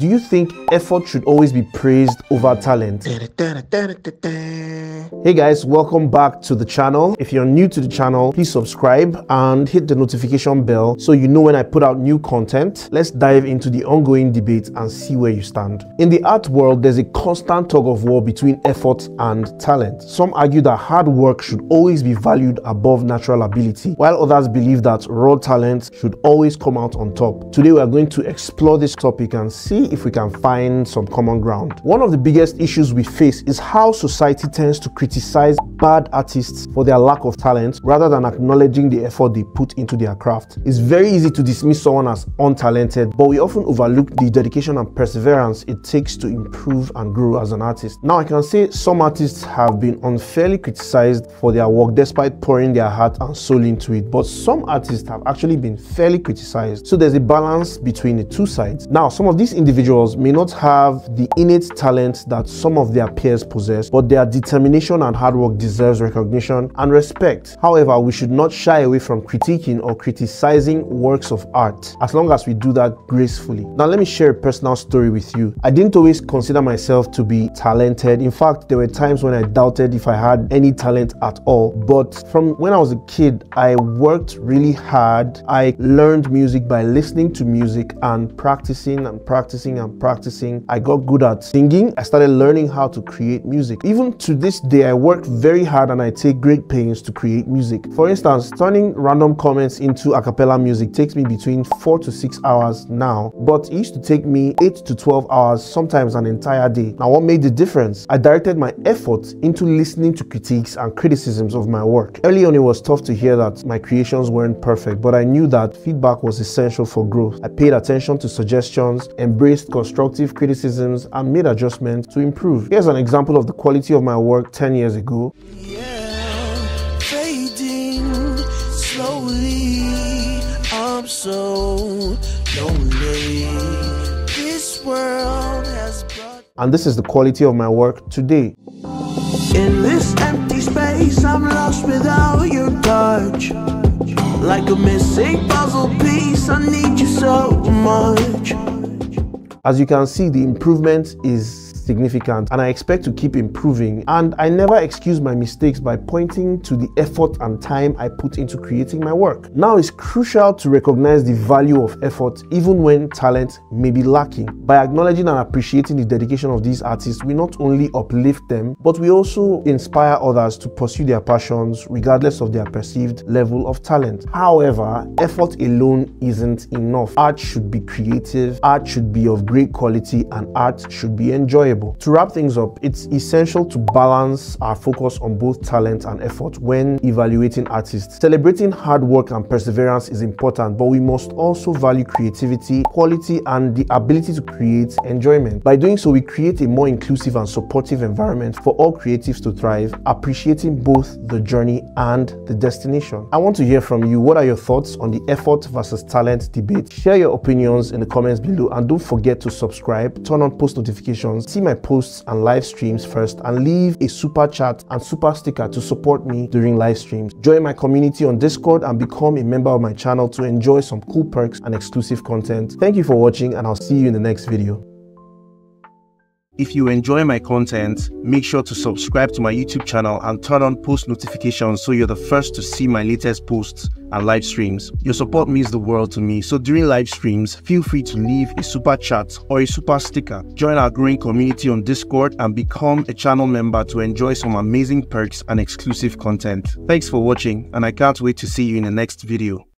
Do you think effort should always be praised over talent? Hey guys, welcome back to the channel. If you're new to the channel, please subscribe and hit the notification bell so you know when I put out new content. Let's dive into the ongoing debate and see where you stand. In the art world, there's a constant tug of war between effort and talent. Some argue that hard work should always be valued above natural ability, while others believe that raw talent should always come out on top. Today, we are going to explore this topic and see if we can find some common ground. One of the biggest issues we face is how society tends to criticize bad artists for their lack of talent rather than acknowledging the effort they put into their craft. It's very easy to dismiss someone as untalented, but we often overlook the dedication and perseverance it takes to improve and grow as an artist. Now, I can say some artists have been unfairly criticized for their work despite pouring their heart and soul into it, but some artists have actually been fairly criticized. So there's a balance between the two sides. Now, some of these individuals may not have the innate talent that some of their peers possess, but their determination and hard work deserves recognition and respect. However, we should not shy away from critiquing or criticizing works of art, as long as we do that gracefully. Now, let me share a personal story with you. I didn't always consider myself to be talented. In fact, there were times when I doubted if I had any talent at all. But from when I was a kid, I worked really hard. I learned music by listening to music and practicing. I got good at singing. I started learning how to create music. Even to this day, I work very hard and I take great pains to create music. For instance, turning random comments into a cappella music takes me between 4 to 6 hours now, but it used to take me 8 to 12 hours, sometimes an entire day. Now, what made the difference? I directed my efforts into listening to critiques and criticisms of my work. Early on, it was tough to hear that my creations weren't perfect, but I knew that feedback was essential for growth. I paid attention to suggestions, embraced constructive criticisms, and made adjustments to improve. Here's an example of the quality of my work 10 years ago. Yeah, fading slowly, I'm so lonely. This world has brought... And this is the quality of my work today. In this empty space, I'm lost without your touch. Like a missing puzzle piece, I need you so much. As you can see, the improvement is significant, and I expect to keep improving. And I never excuse my mistakes by pointing to the effort and time I put into creating my work. Now, it's crucial to recognize the value of effort even when talent may be lacking. By acknowledging and appreciating the dedication of these artists, we not only uplift them, but we also inspire others to pursue their passions regardless of their perceived level of talent. However, effort alone isn't enough. Art should be creative, art should be of great quality, and art should be enjoyable. To wrap things up, it's essential to balance our focus on both talent and effort when evaluating artists. Celebrating hard work and perseverance is important, but we must also value creativity, quality, and the ability to create enjoyment. By doing so, we create a more inclusive and supportive environment for all creatives to thrive, appreciating both the journey and the destination. I want to hear from you. What are your thoughts on the effort versus talent debate? Share your opinions in the comments below, and don't forget to subscribe, turn on post notifications, see my posts and live streams first, and leave a super chat and super sticker to support me during live streams. Join my community on Discord and become a member of my channel to enjoy some cool perks and exclusive content. Thank you for watching, and I'll see you in the next video. If you enjoy my content, make sure to subscribe to my YouTube channel and turn on post notifications so you're the first to see my latest posts and live streams. Your support means the world to me, so during live streams, feel free to leave a super chat or a super sticker. Join our growing community on Discord and become a channel member to enjoy some amazing perks and exclusive content. Thanks for watching, and I can't wait to see you in the next video.